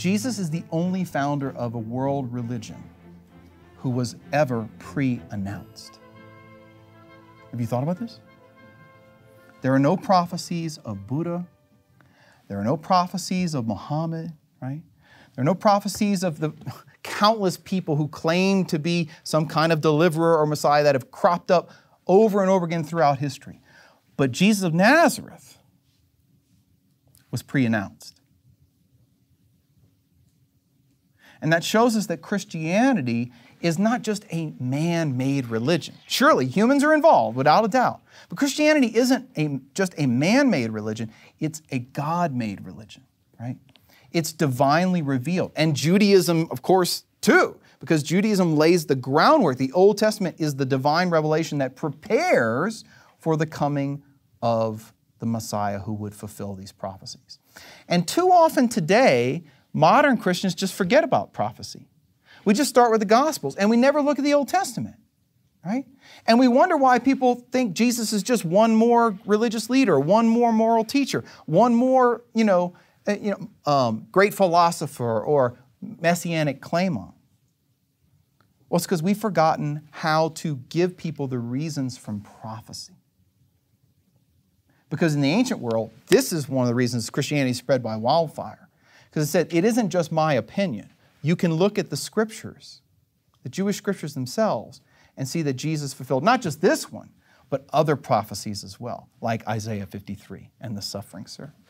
Jesus is the only founder of a world religion who was ever pre-announced. Have you thought about this? There are no prophecies of Buddha. There are no prophecies of Muhammad, right? There are no prophecies of the countless people who claim to be some kind of deliverer or Messiah that have cropped up over and over again throughout history. But Jesus of Nazareth was pre-announced. And that shows us that Christianity is not just a man-made religion. Surely humans are involved, without a doubt. But Christianity isn't just a man-made religion, it's a God-made religion, right? It's divinely revealed. And Judaism, of course, too, because Judaism lays the groundwork. The Old Testament is the divine revelation that prepares for the coming of the Messiah who would fulfill these prophecies. And too often today, modern Christians just forget about prophecy. We just start with the Gospels, and we never look at the Old Testament, right? And we wonder why people think Jesus is just one more religious leader, one more moral teacher, one more, great philosopher or messianic claimant. Well, it's because we've forgotten how to give people the reasons from prophecy. Because in the ancient world, this is one of the reasons Christianity spread by wildfire. Because it said, it isn't just my opinion. You can look at the scriptures, the Jewish scriptures themselves, and see that Jesus fulfilled not just this one, but other prophecies as well, like Isaiah 53 and the suffering servant.